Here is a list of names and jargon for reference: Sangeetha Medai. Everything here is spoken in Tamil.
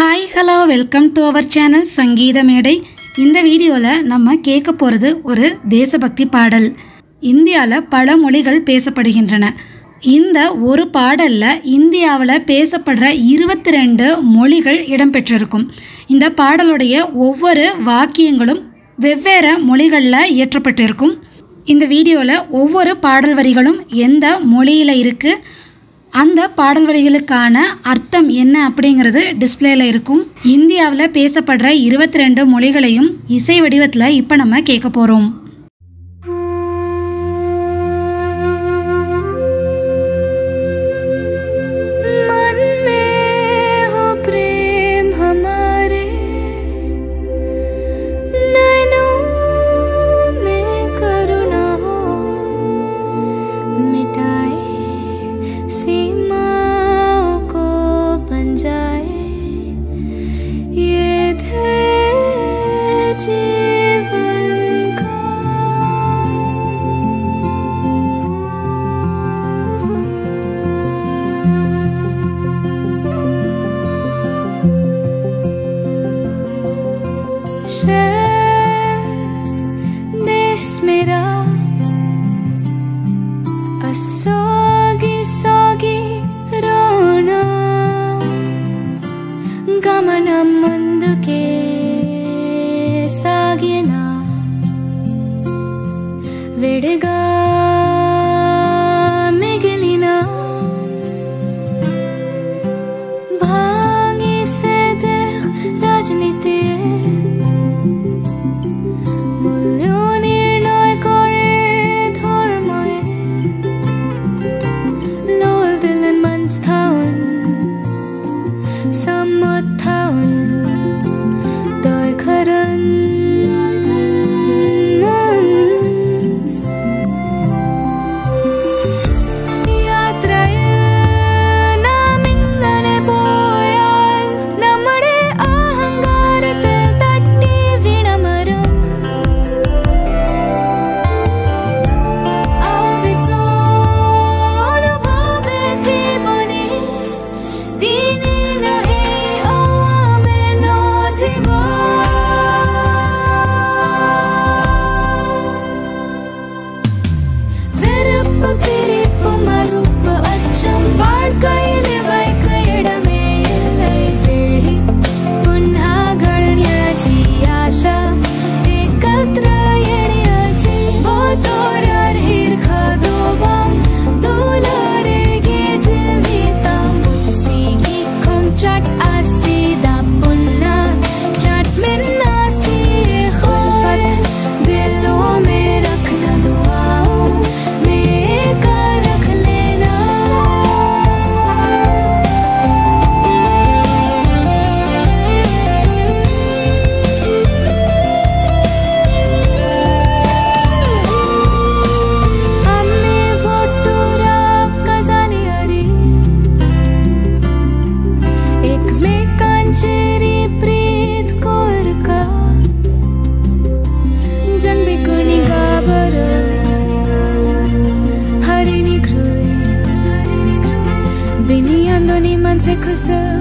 Hi, hello, welcome to our channel Sangeetha Medai. In the video, நம்ம கேட்க போறது ஒரு தேசபக்தி பாடல். இந்தியால பல மொழிகள் பேசப்படுகின்றன. இந்த ஒரு பாடல்ல இந்தியாவுல பேசப்படுற 22 மொழிகள் இடம்பெற்றிருக்கும். இந்த பாடலுடைய ஒவ்வொரு வாக்கியங்களும் வெவ்வேறு மொழிகள்ல ஏற்றப்பட்டிருக்கும். இந்த வீடியோல ஒவ்வொரு பாடல் வரிகளும் எந்த மொழியில இருக்கு அந்த பாடல் வரிகளுக்கான அர்த்தம் என்ன அப்படிங்கிறது டிஸ்ப்ளேல இருக்கும். இந்தியாவுல பேசப்படுற 22 மொழிகளையும் இசை வடிவத்துல இப்ப நம்ம கேட்க போறோம். Because